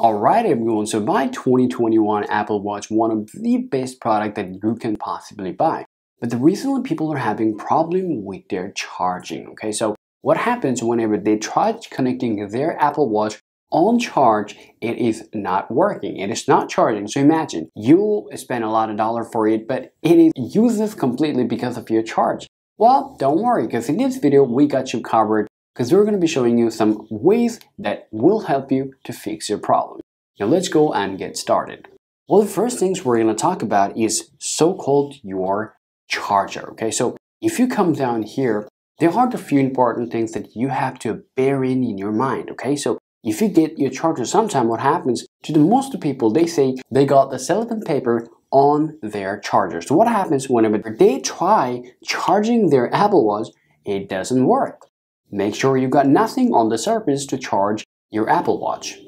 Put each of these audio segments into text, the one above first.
Alright everyone, so my 2021 Apple Watch, one of the best product that you can possibly buy. But the reason why people are having problem with their charging, okay? So what happens whenever they try connecting their Apple Watch on charge, it is not working. It is not charging. So imagine, you spend a lot of dollars for it, but it is useless completely because of your charge. Well, don't worry, because in this video, we got you covered, because we're going to be showing you some ways that will help you to fix your problem. Now let's go and get started. Well, the first things we're going to talk about is so-called your charger, okay? So if you come down here, there are a few important things that you have to bear in your mind, okay? So if you get your charger, sometime what happens to the most people, they say they got the cellophane paper on their charger. So what happens whenever they try charging their Apple Watch, it doesn't work. Make sure you got nothing on the surface to charge your Apple Watch.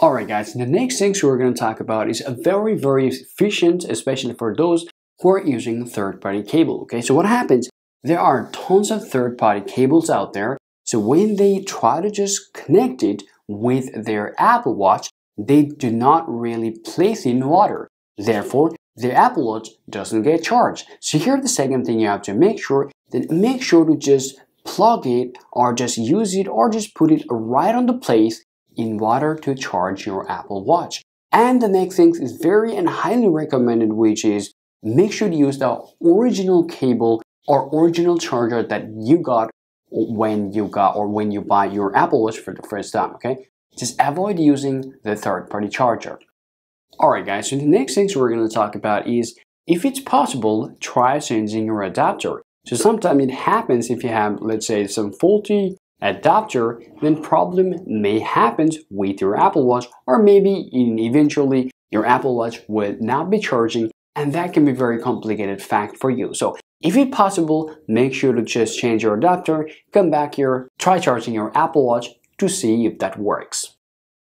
Alright guys, the next things we're going to talk about is very, very efficient, especially for those who are using third-party cable. Okay, so what happens? There are tons of third-party cables out there, so when they try to just connect it with their Apple Watch, they do not really place in water. Therefore, their Apple Watch doesn't get charged. So here's the second thing you have to make sure, that make sure to just plug it or just use it or just put it right on the place in water to charge your Apple Watch. And the next thing is very and highly recommended, which is make sure to use the original cable or original charger that you got when you buy your Apple Watch for the first time, okay? Just avoid using the third-party charger. Alright guys, so the next things we're going to talk about is, if it's possible, try changing your adapter. So sometimes it happens if you have, let's say, some faulty adapter, then problem may happen with your Apple Watch, or maybe eventually your Apple Watch will not be charging, and that can be a very complicated fact for you. So if it's possible, make sure to just change your adapter, come back here, try charging your Apple Watch to see if that works.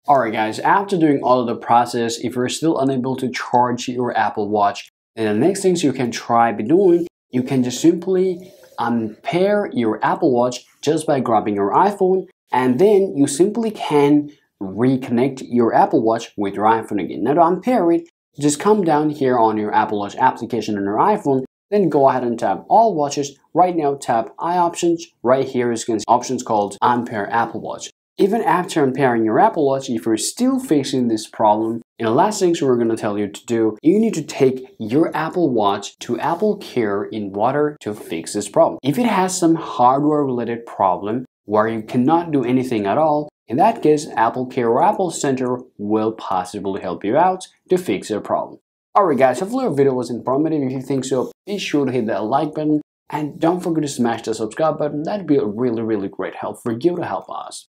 Alright guys, after doing all of the process, if you're still unable to charge your Apple Watch, then the next things you can try doing, you can just simply unpair your Apple Watch just by grabbing your iPhone, and then you simply can reconnect your Apple Watch with your iPhone again. Now to unpair it, just come down here on your Apple Watch application on your iPhone, then go ahead and tap all watches. Right now tap I options. Right here is going to be options called unpair Apple Watch. Even after unpairing your Apple Watch, if you're still facing this problem, and the last things we're going to tell you to do, you need to take your Apple Watch to Apple Care in water to fix this problem. If it has some hardware related problem where you cannot do anything at all, in that case, Apple Care or Apple Center will possibly help you out to fix your problem. Alright guys, hopefully your video was informative. If you think so, be sure to hit that like button, and don't forget to smash the subscribe button. That'd be a really, really great help for you to help us.